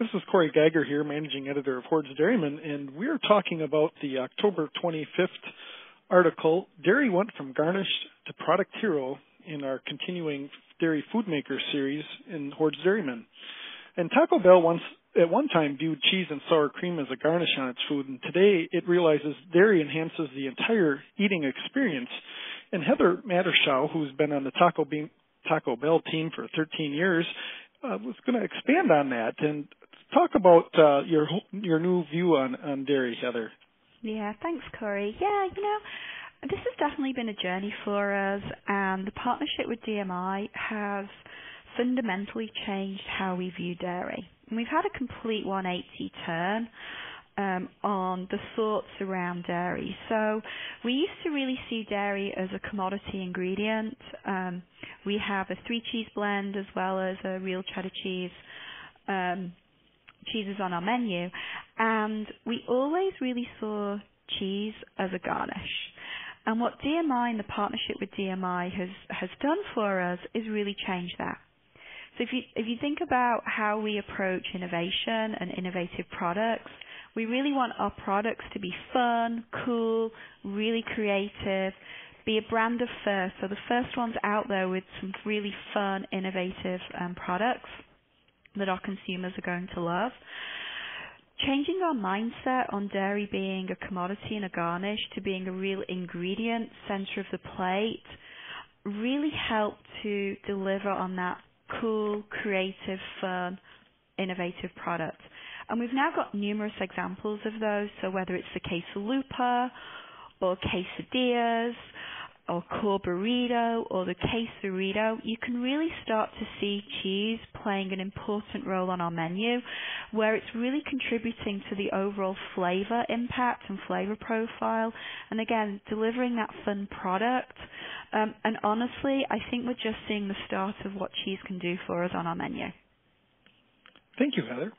This is Corey Geiger here, Managing Editor of Hoards Dairyman, and we're talking about the October 25th article, Dairy Went from Garnish to Product Hero, in our continuing Dairy Food Maker series in Hoards Dairyman. And Taco Bell at one time viewed cheese and sour cream as a garnish on its food, and today it realizes dairy enhances the entire eating experience. And Heather Mottershaw, who's been on the Taco Bell team for 13 years, was going to expand on that and talk about your new view on dairy, Heather. Yeah, thanks, Corey. Yeah, this has definitely been a journey for us, and the partnership with DMI has fundamentally changed how we view dairy. And we've had a complete 180 turn on the thoughts around dairy. So we used to really see dairy as a commodity ingredient. We have a 3-cheese blend as well as a real cheddar cheese cheeses on our menu, and we always really saw cheese as a garnish. And what DMI and the partnership with DMI has done for us is really change that. So if you think about how we approach innovation and innovative products, we really want our products to be fun, cool, really creative, be a brand of first. So the first ones out there with some really fun, innovative products that our consumers are going to love. Changing our mindset on dairy being a commodity and a garnish to being a real ingredient, center of the plate, really helped to deliver on that cool, creative, fun, innovative product. And we've now got numerous examples of those, so whether it's the Quesalupa or quesadillas or core burrito or the quesarrito, you can really start to see cheese playing an important role on our menu, where it's really contributing to the overall flavour impact and flavour profile, and again, delivering that fun product. And honestly, I think we're just seeing the start of what cheese can do for us on our menu. Thank you, Heather.